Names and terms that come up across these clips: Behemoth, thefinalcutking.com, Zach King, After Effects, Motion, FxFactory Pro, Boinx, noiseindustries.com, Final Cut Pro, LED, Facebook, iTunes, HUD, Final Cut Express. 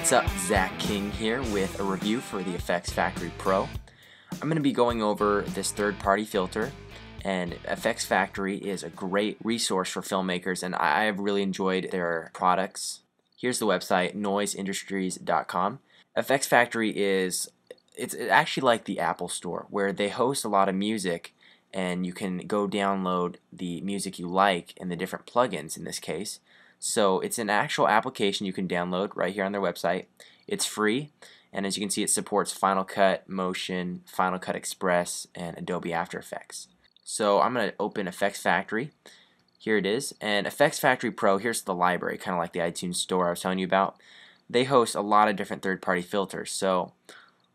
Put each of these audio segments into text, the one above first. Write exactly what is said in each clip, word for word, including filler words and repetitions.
What's up, Zach King here with a review for the FxFactory Pro. I'm going to be going over this third-party filter, and FxFactory is a great resource for filmmakers, and I have really enjoyed their products. Here's the website, noise industries dot com. FxFactory is it's actually like the Apple Store, where they host a lot of music, and you can go download the music you like and the different plugins in this case. So it's an actual application you can download right here on their website. It's free, and as you can see, it supports Final Cut, Motion, Final Cut Express, and Adobe After Effects. So I'm going to open FxFactory. Here it is. And FxFactory Pro, here's the library, kind of like the iTunes Store I was telling you about. They host a lot of different third-party filters. So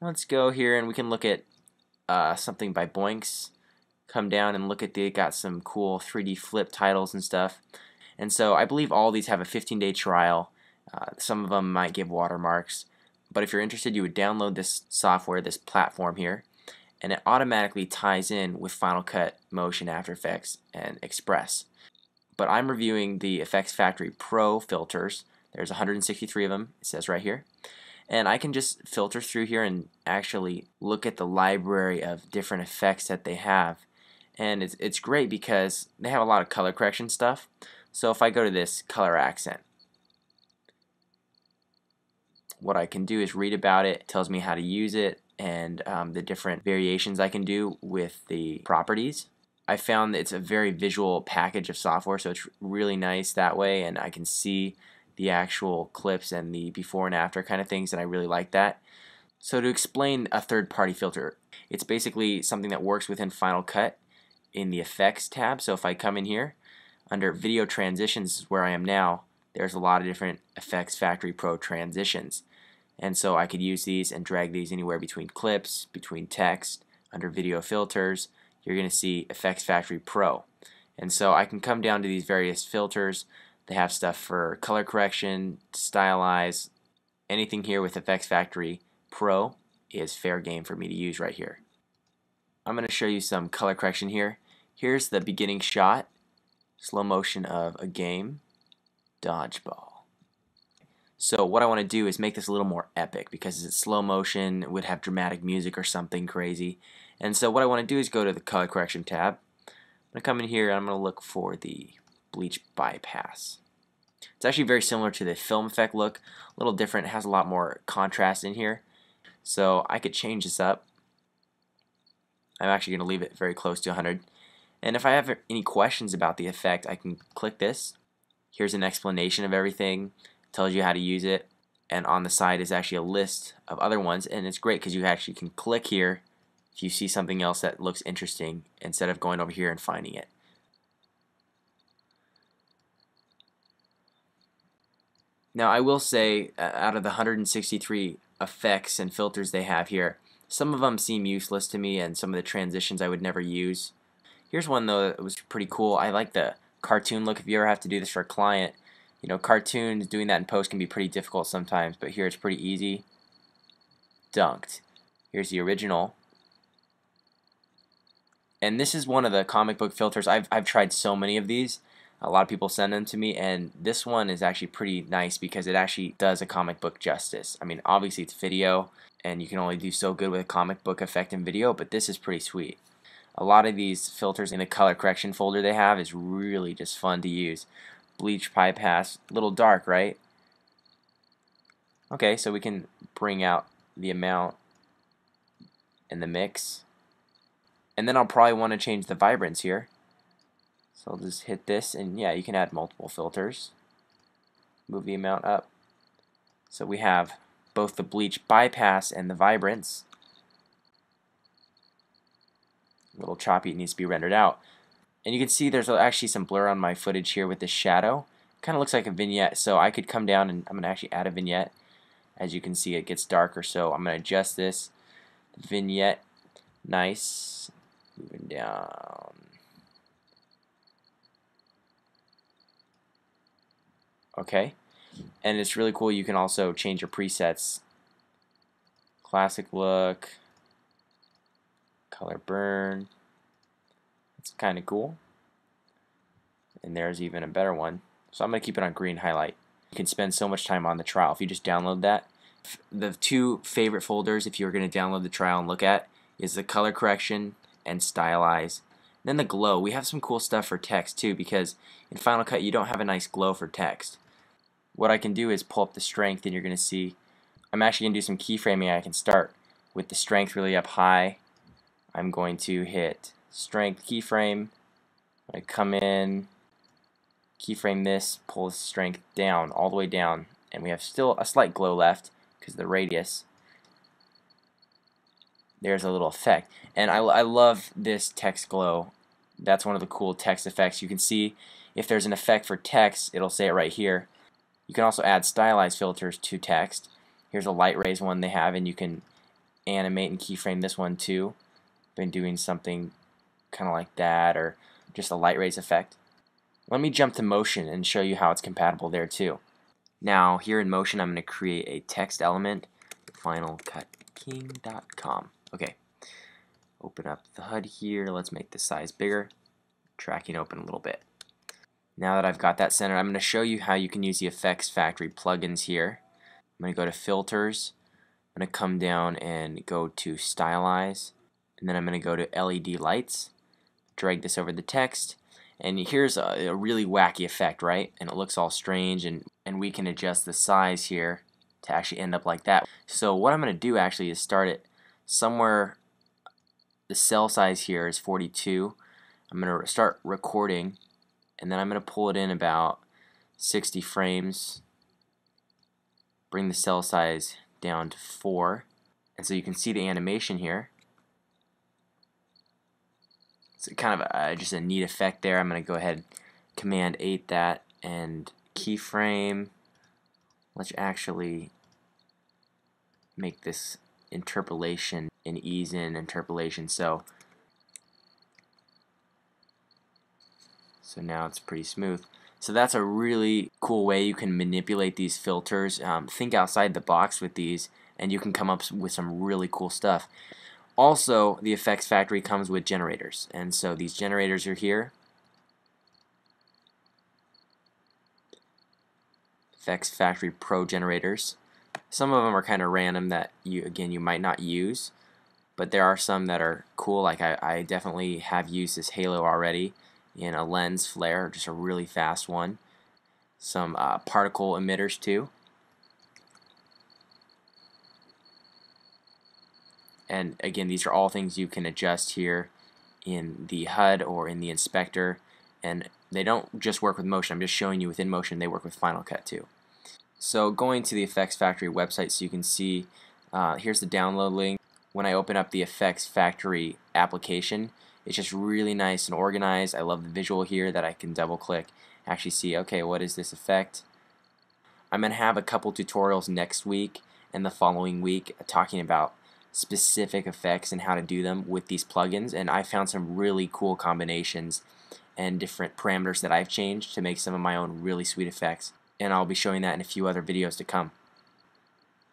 let's go here, and we can look at uh, something by Boinx. Come down and look at the, it got some cool three D flip titles and stuff. And so I believe all these have a fifteen day trial. Uh, some of them might give watermarks. But if you're interested, you would download this software, this platform here, and it automatically ties in with Final Cut, Motion, After Effects, and Express. But I'm reviewing the FxFactory Pro filters. There's one hundred sixty-three of them, it says right here. And I can just filter through here and actually look at the library of different effects that they have. And it's, it's great because they have a lot of color correction stuff. So if I go to this color accent, what I can do is read about it, it tells me how to use it, and um, the different variations I can do with the properties. I found that it's a very visual package of software, so it's really nice that way, and I can see the actual clips and the before and after kind of things, and I really like that. So to explain a third-party filter, it's basically something that works within Final Cut in the Effects tab. So if I come in here, under Video Transitions, where I am now, there's a lot of different FxFactory Pro transitions. And so I could use these and drag these anywhere between clips, between text. Under Video Filters, you're going to see FxFactory Pro. And so I can come down to these various filters. They have stuff for color correction, stylize. Anything here with FxFactory Pro is fair game for me to use right here. I'm going to show you some color correction here. Here's the beginning shot. Slow motion of a game, dodgeball. So what I want to do is make this a little more epic, because it's slow motion, it would have dramatic music or something crazy. And so what I want to do is go to the color correction tab. I'm going to come in here and I'm going to look for the bleach bypass. It's actually very similar to the film effect look, a little different, it has a lot more contrast in here. So I could change this up. I'm actually going to leave it very close to one hundred. And if I have any questions about the effect, I can click this. Here's an explanation of everything, tells you how to use it, and on the side is actually a list of other ones, and it's great because you actually can click here if you see something else that looks interesting instead of going over here and finding it. Now I will say, out of the one hundred sixty-three effects and filters they have here, some of them seem useless to me and some of the transitions I would never use. Here's one though that was pretty cool. I like the cartoon look. If you ever have to do this for a client, you know, cartoons, doing that in post can be pretty difficult sometimes, but here it's pretty easy. Dunked. Here's the original. And this is one of the comic book filters. I've, I've tried so many of these. A lot of people send them to me, and this one is actually pretty nice because it actually does a comic book justice. I mean, obviously it's video, and you can only do so good with a comic book effect in video, but this is pretty sweet. A lot of these filters in the color correction folder they have is really just fun to use. Bleach bypass, a little dark, right? Okay, so we can bring out the amount and the mix. And then I'll probably want to change the vibrance here. So I'll just hit this, and yeah, you can add multiple filters. Move the amount up. So we have both the bleach bypass and the vibrance. Little choppy, it needs to be rendered out. And you can see there's actually some blur on my footage here with this shadow. Kind of looks like a vignette, so I could come down and I'm going to actually add a vignette. As you can see, it gets darker, so I'm going to adjust this vignette. Nice. Moving down. Okay. And it's really cool, you can also change your presets. Classic look. Color burn. It's kind of cool. And there's even a better one. So I'm going to keep it on green highlight. you can spend so much time on the trial if you just download that. The two favorite folders, if you were going to download the trial and look at, is the color correction and stylize. Then the glow. We have some cool stuff for text too, because in Final Cut you don't have a nice glow for text. What I can do is pull up the strength, and you're going to see I'm actually going to do some keyframing. I can start with the strength really up high. I'm going to hit strength keyframe. I come in, keyframe this, pull the strength down, all the way down, and we have still a slight glow left because of the radius. There's a little effect, and I, I love this text glow. That's one of the cool text effects. You can see if there's an effect for text, it'll say it right here. You can also add stylized filters to text. Here's a light rays one they have, and you can animate and keyframe this one too. Been doing something kind of like that, or just a light rays effect. Let me jump to Motion and show you how it's compatible there too. Now here in Motion, I'm going to create a text element, final cut king dot com. Okay, open up the H U D here. Let's make the size bigger, tracking open a little bit. Now that I've got that centered, I'm going to show you how you can use the FxFactory plugins here. I'm going to go to Filters. I'm going to come down and go to Stylize, and then I'm going to go to L E D Lights. Drag this over the text, and here's a, a really wacky effect, right? And it looks all strange, and, and we can adjust the size here to actually end up like that. So what I'm going to do actually is start it somewhere. The cell size here is forty-two. I'm going to start recording, and then I'm going to pull it in about sixty frames, bring the cell size down to four, and so you can see the animation here. It's kind of a, just a neat effect there. I'm going to go ahead, Command eight that, and keyframe. Let's actually make this interpolation and ease in interpolation. So, so now it's pretty smooth. So that's a really cool way you can manipulate these filters. Um, think outside the box with these, and you can come up with some really cool stuff. Also, the FxFactory comes with generators, and so these generators are here. FxFactory Pro generators. Some of them are kind of random that you again you might not use, but there are some that are cool. Like I, I definitely have used this halo already in a lens flare, just a really fast one. Some uh, particle emitters too. And again, these are all things you can adjust here in the H U D or in the inspector, and they don't just work with Motion. I'm just showing you within Motion, they work with Final Cut too. So going to the FxFactory website, so you can see uh, here's the download link. When I open up the FxFactory application, it's just really nice and organized. I love the visual here that I can double click, actually see, okay, what is this effect? I'm going to have a couple tutorials next week and the following week talking about specific effects and how to do them with these plugins, and I found some really cool combinations and different parameters that I've changed to make some of my own really sweet effects, and I'll be showing that in a few other videos to come.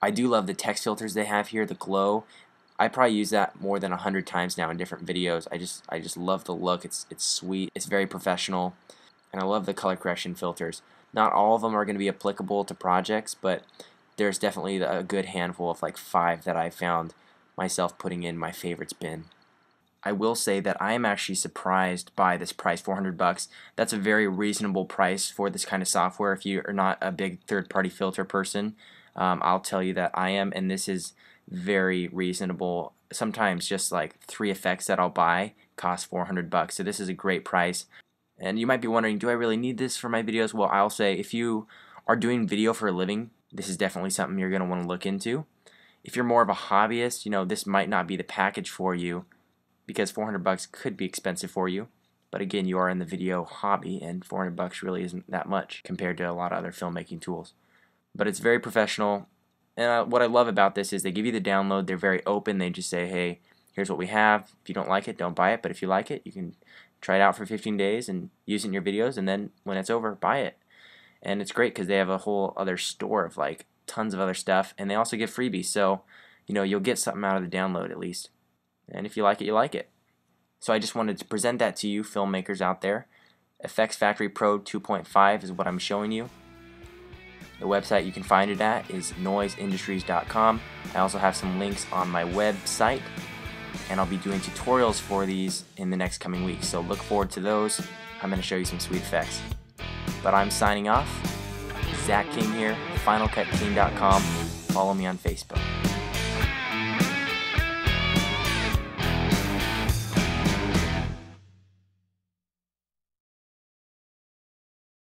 I do love the text filters they have here, the glow. I probably use that more than a hundred times now in different videos. I just I just love the look. It's it's sweet, it's very professional, and I love the color correction filters. Not all of them are going to be applicable to projects, but there's definitely a good handful of like five that I found myself putting in my favorites bin. I will say that I am actually surprised by this price, four hundred bucks. That's a very reasonable price for this kind of software. If you are not a big third-party filter person, um, I'll tell you that I am, and this is very reasonable. Sometimes just like three effects that I'll buy cost four hundred bucks. So this is a great price. And you might be wondering, do I really need this for my videos? Well, I'll say if you are doing video for a living, this is definitely something you're going to want to look into. If you're more of a hobbyist, you know, this might not be the package for you, because four hundred bucks could be expensive for you. But again, you are in the video hobby, and four hundred bucks really isn't that much compared to a lot of other filmmaking tools. But it's very professional, and I, what I love about this is they give you the download. They're very open. They just say, hey, here's what we have. If you don't like it, don't buy it. But if you like it, you can try it out for fifteen days and use it in your videos, and then when it's over, buy it. And it's great because they have a whole other store of like tons of other stuff, and they also give freebies, so you know you'll get something out of the download at least. And if you like it, you like it. So I just wanted to present that to you filmmakers out there. FxFactory Pro two point five is what I'm showing you. The website you can find it at is noise industries dot com. I also have some links on my website, and I'll be doing tutorials for these in the next coming weeks, so look forward to those. I'm going to show you some sweet effects. But I'm signing off. Zach King here, the final cut king dot com. Follow me on Facebook.